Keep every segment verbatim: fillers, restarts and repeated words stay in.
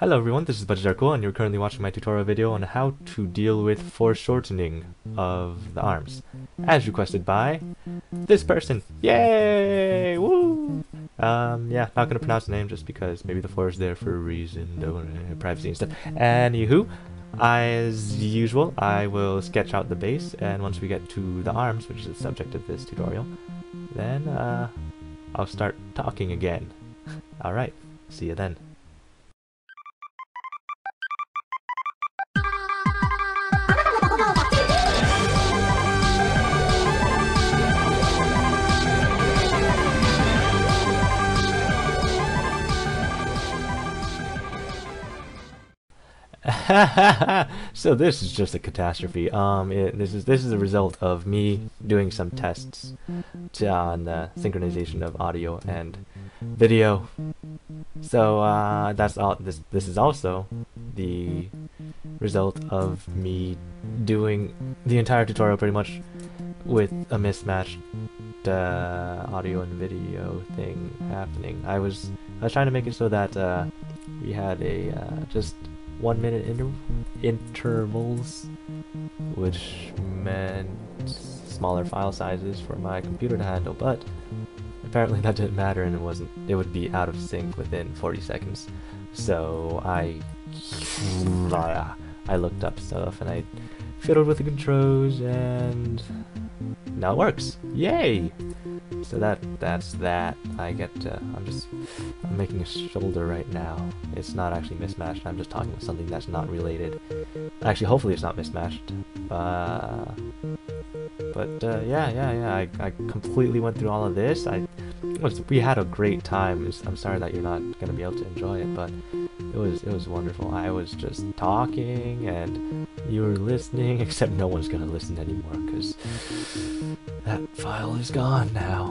Hello everyone, this is budgiesRcool and you're currently watching my tutorial video on how to deal with foreshortening of the arms, as requested by this person. Yay! Woo! Um, yeah, not gonna pronounce the name just because maybe the four is there for a reason, though, privacy and stuff. Anywho, as usual, I will sketch out the base, and once we get to the arms, which is the subject of this tutorial, then uh, I'll start talking again. Alright, see you then. So this is just a catastrophe. Um, it, this is this is the result of me doing some tests to, on the synchronization of audio and video. So uh, that's all. This this is also the result of me doing the entire tutorial pretty much with a mismatched uh, audio and video thing happening. I was I was trying to make it so that uh, we had a uh, just. one minute inter intervals, which meant smaller file sizes for my computer to handle, but apparently that didn't matter and it wasn't it would be out of sync within forty seconds. So I I looked up stuff and I fiddled with the controls and now it works. Yay! So that that's that. I get to, I'm just I'm making a shoulder right now. It's not actually mismatched. I'm just talking about something that's not related. Actually, hopefully it's not mismatched. Uh, but uh, yeah, yeah, yeah. I, I completely went through all of this. I was, we had a great time. I'm sorry that you're not gonna be able to enjoy it, but it was it was wonderful. I was just talking and you were listening, except no one's gonna listen anymore because that file is gone now.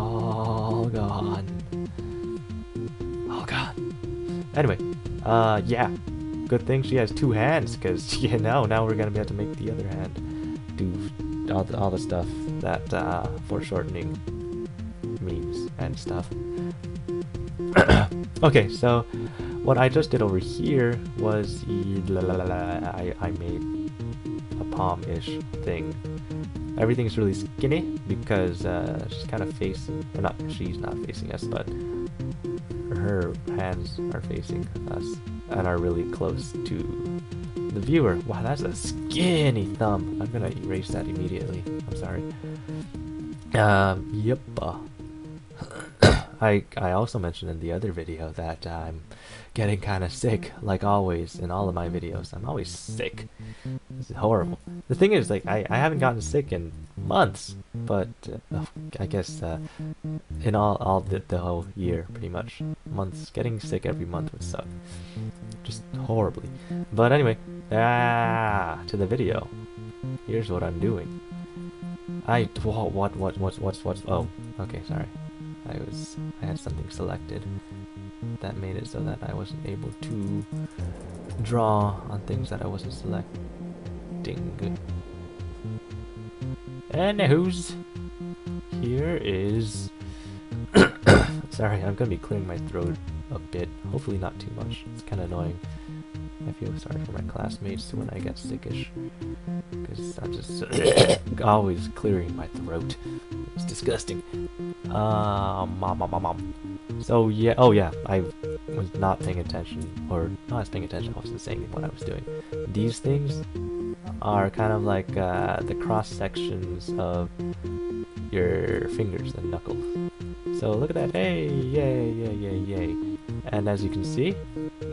All gone. All gone. Anyway, uh, yeah. Good thing she has two hands, because, you know, now we're gonna be able to make the other hand do all the, all the stuff that uh, foreshortening means and stuff. Okay, so what I just did over here was la, la, la, la, I, I made a palm-ish thing. Everything's really skinny because uh, she's kind of facing, or not, she's not facing us, but her hands are facing us and are really close to the viewer. Wow, that's a skinny thumb. I'm gonna erase that immediately. I'm sorry. Um, yep. I, I also mentioned in the other video that uh, I'm getting kind of sick, like always in all of my videos. I'm always sick. This is horrible. The thing is, like, I, I haven't gotten sick in months, but uh, I guess uh, in all, all the, the whole year, pretty much. Months, getting sick every month would suck. Just horribly. But anyway, ah, to the video. Here's what I'm doing. I, what, what, what, what, what, what, oh, okay, sorry. I was, I had something selected that made it so that I wasn't able to draw on things that I wasn't selecting. And who's here is, sorry, I'm gonna be clearing my throat a bit, hopefully not too much, it's kinda annoying. I feel sorry for my classmates when I get sickish, because I'm just always clearing my throat. It's disgusting. Uh, mom, mom, mom, mom. So yeah, oh yeah, I was not paying attention, or not paying attention, I wasn't saying what I was doing. These things are kind of like uh, the cross sections of your fingers and knuckles. So look at that, hey, yay, yay, yay, yay. And as you can see,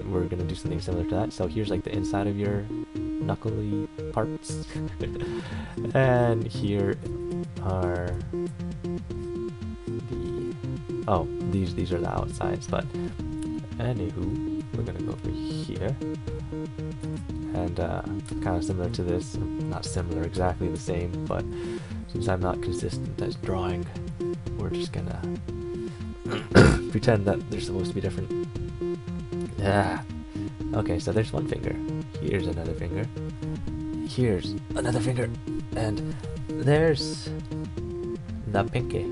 we're gonna do something similar to that. So here's like the inside of your knuckly parts. And here are the, oh, these these are the outsides, but anywho, we're gonna go over here. And uh, kind of similar to this, not similar, exactly the same, but since I'm not consistent as drawing, we're just gonna pretend that they're supposed to be different. Ah. Okay, so there's one finger, here's another finger, here's another finger, and there's the pinky.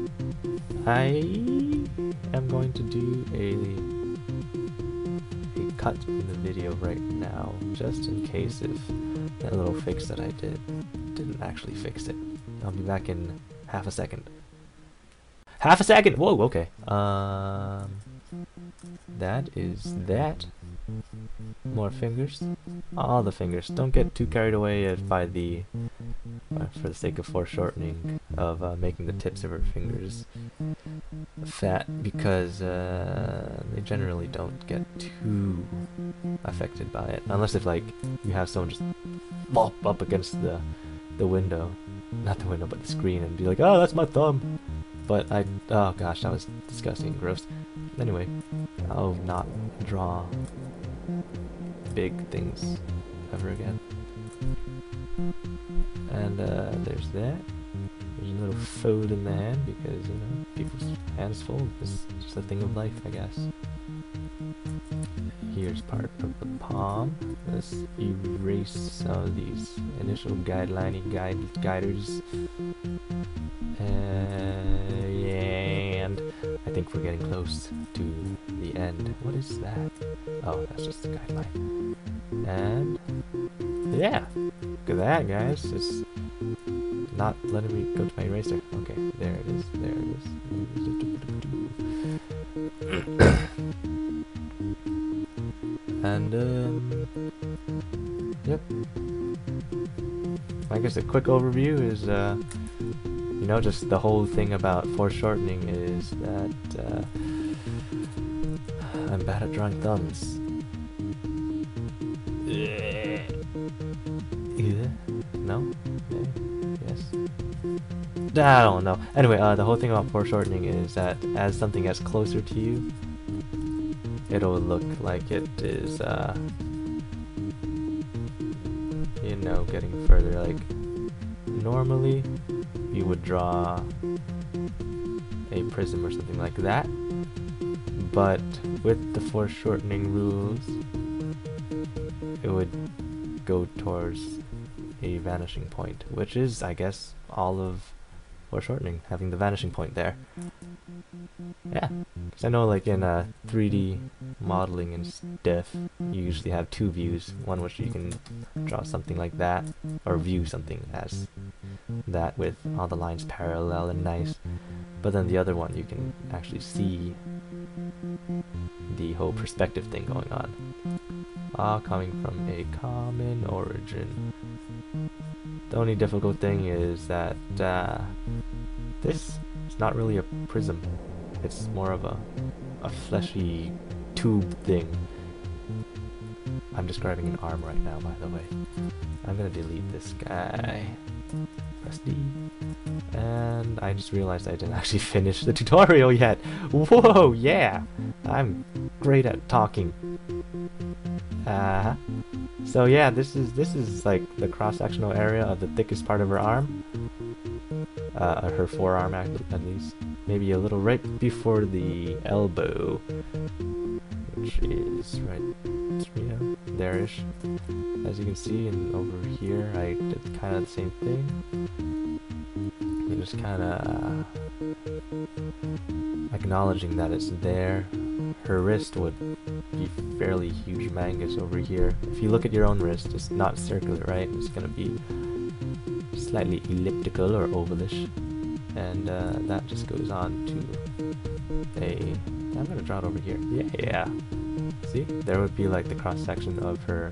I am going to do a cut in the video right now, just in case if that little fix that I did didn't actually fix it. I'll be back in half a second. Half a second! Whoa, okay. Um, that is that. More fingers. All the fingers. Don't get too carried away by the, for the sake of foreshortening, of uh, making the tips of her fingers fat, because uh, they generally don't get too affected by it. Unless if, like, you have someone just bop up against the, the window. Not the window, but the screen, and be like, oh, that's my thumb! But I, oh gosh, that was disgusting, gross. Anyway, I'll not draw big things ever again. And uh, there's that. There's a little fold in the hand because, you know, people's hands fold. It's just a thing of life, I guess. Here's part of the palm. Let's erase some of these initial guideline guide guiders. And I think we're getting close to the end. What is that? Oh, that's just the guideline. And yeah, look at that, guys. It's not letting me go to my eraser. Okay, there it is. There it is. And um, yep. I guess a quick overview is, uh, you know, just the whole thing about foreshortening is that uh, I'm bad at drawing thumbs. Yeah. No? Yeah. Yes. I don't know. Anyway, uh, the whole thing about foreshortening is that as something gets closer to you, it'll look like it is, uh, you know, getting further. Like, normally you would draw a prism or something like that, but with the foreshortening rules, it would go towards a vanishing point, which is, I guess, all of foreshortening, having the vanishing point there. Yeah, because I know, like, in uh, three D modeling and stuff, you usually have two views, one which you can draw something like that, or view something as that with all the lines parallel and nice, but then the other one you can actually see the whole perspective thing going on. All coming from a common origin. The only difficult thing is that uh, this is not really a prism. It's more of a, a fleshy tube thing. I'm describing an arm right now, by the way. I'm gonna delete this guy. Press D. And I just realized I didn't actually finish the tutorial yet. Whoa, yeah! I'm great at talking. Uh, so yeah, this is this is like the cross-sectional area of the thickest part of her arm. Uh, or her forearm, at, at least. Maybe a little right before the elbow, which is right, you know, there-ish. As you can see, and over here, I did kind of the same thing. I'm just kind of acknowledging that it's there. Her wrist would be fairly huge mangus over here. If you look at your own wrist, it's not circular, right? It's gonna be slightly elliptical or ovalish, and uh, that just goes on to a... I'm gonna draw it over here. Yeah, yeah. See? There would be like the cross-section of her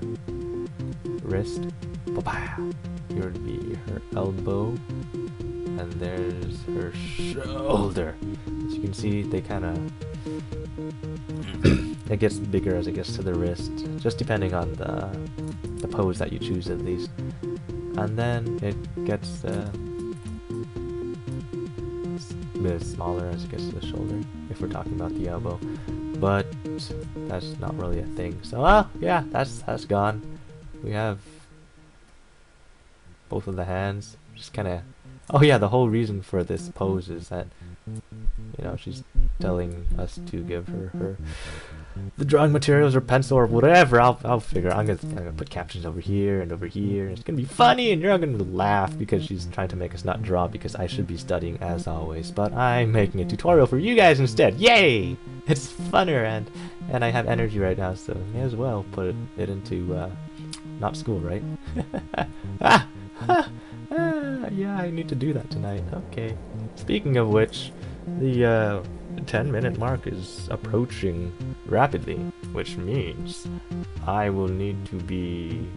wrist. Ba-ba! Here would be her elbow, and there's her shoulder. As you can see, they kind of... it gets bigger as it gets to the wrist, just depending on the, the pose that you choose, at least. And then it gets uh, a bit smaller as it gets to the shoulder, if we're talking about the elbow. But that's not really a thing. So, well, yeah, that's that's gone. We have both of the hands. Just kind of... Oh yeah, the whole reason for this pose is that, you know, she's telling us to give her her... the drawing materials or pencil or whatever. I'll, I'll figure I'm gonna, I'm gonna put captions over here and over here, and it's gonna be funny and you're all gonna laugh because she's trying to make us not draw, because I should be studying as always, but I'm making a tutorial for you guys instead. Yay! It's funner and And I have energy right now, so may as well put it, it into, uh, not school, right? ah, ah, ah, yeah, I need to do that tonight. Okay. Speaking of which, the uh, ten minute mark is approaching rapidly, which means I will need to be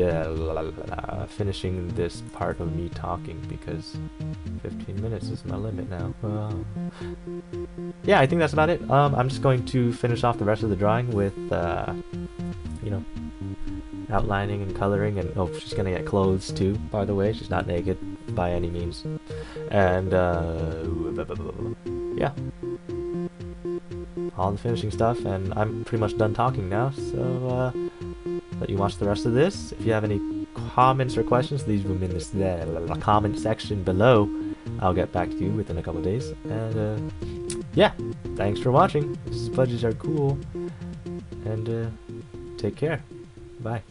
uh, finishing this part of me talking, because fifteen minutes is my limit now. Wow. Yeah, I think that's about it. Um, I'm just going to finish off the rest of the drawing with, uh, you know, outlining and coloring, and oh, she's gonna get clothes too, by the way. She's not naked by any means. And uh, yeah, all the finishing stuff, and I'm pretty much done talking now, so uh, let you watch the rest of this. If you have any comments or questions, leave them in this uh, comment section below. I'll get back to you within a couple of days. And uh, yeah, thanks for watching. Budgies are cool, and uh, take care. Bye.